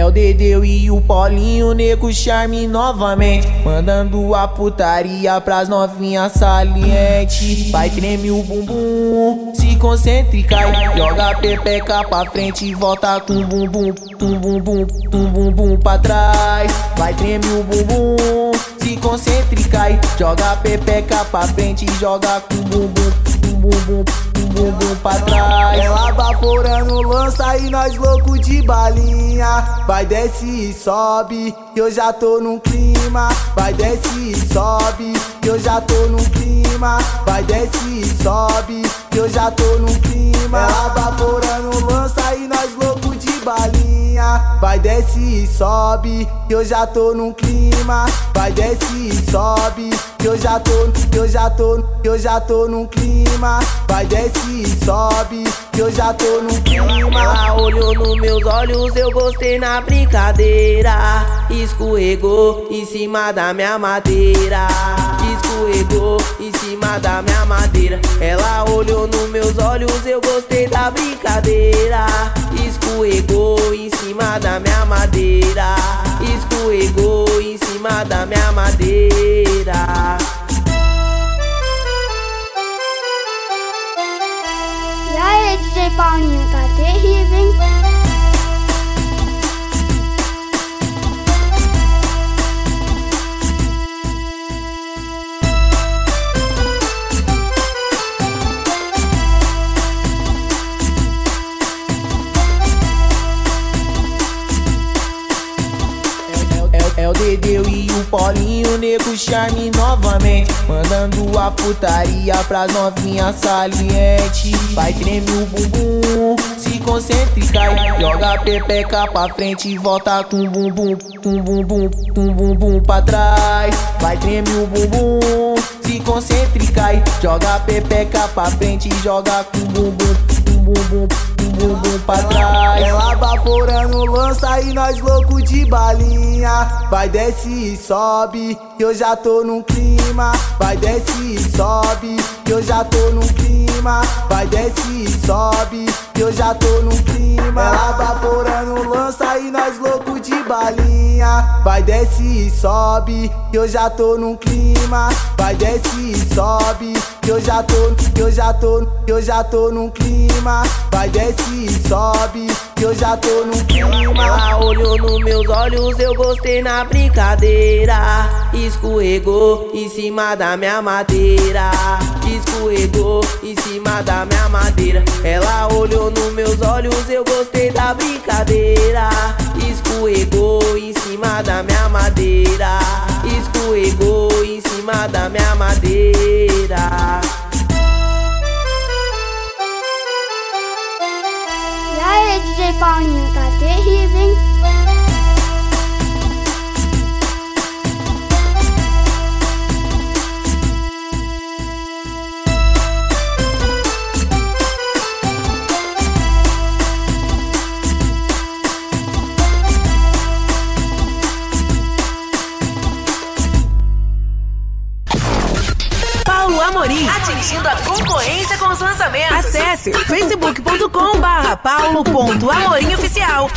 É o Dedeu e o Paulinho, Nego Charme novamente, mandando a putaria pras novinhas salientes. Vai, treme o bumbum, se concentra e cai, joga a pepeca pra frente e volta com bumbum, tum bumbum pra trás. Vai, treme o bumbum, se concentra e cai, joga a pepeca pra frente e joga com bumbum, bumbum pra trás. Ela baforando lança e nós louco de balinha. Vai, desce e sobe, que eu já tô num clima. Vai, desce e sobe, que eu já tô num clima. Vai, desce e sobe, que eu já tô num clima. Ela baforando lança e nós louco de balinha. Vai, desce e sobe, que eu já tô num clima. Vai, desce e sobe, que eu já tô num clima. Vai, desce e sobe, que eu já tô num clima. Ela olhou nos meus olhos, eu gostei na brincadeira. Escorregou em cima da minha madeira. Escorregou em cima da minha madeira. Ela olhou nos meus olhos, eu gostei da brincadeira. Escorregou em cima da minha madeira. Escorregou em cima da minha madeira. E aí, DJ Paulinho, tá terrível, hein? É o Dedeu e o Paulinho, Nego Charme novamente, mandando a putaria pras novinhas salientes. Vai, treme o bumbum, se concentra e cai, joga a pepeca pra frente e volta com bumbum, tum bumbum pra trás. Vai, treme o bumbum, se concentra e cai, joga a pepeca pra frente e joga com bumbum, tum bumbum pra trás. Ela baforando lança e nós louco de balinha. Vai, desce e sobe, que eu já tô num clima. Vai, desce e sobe, que eu já tô num clima. Vai, desce e sobe, que eu já tô num clima. Ela baforando lança e nós louco de balinha. Vai, desce e sobe, que eu já tô num clima. Vai, desce e sobe, que eu já tô num clima. Vai, desce e sobe, que eu já tô num clima. Ela olhou nos meus olhos, eu gostei na brincadeira. Escorregou em cima da minha madeira. Escorregou em cima da minha madeira. Ela olhou nos meus olhos, eu gostei da brincadeira. Escorregou em cima da minha madeira. Escorregou em cima da minha madeira. E aí, DJ Paulinho, tá terrível, hein? Paulo Amorim, atingindo a concorrência com os lançamentos. Acesse facebook.com/paulo.amorim oficial.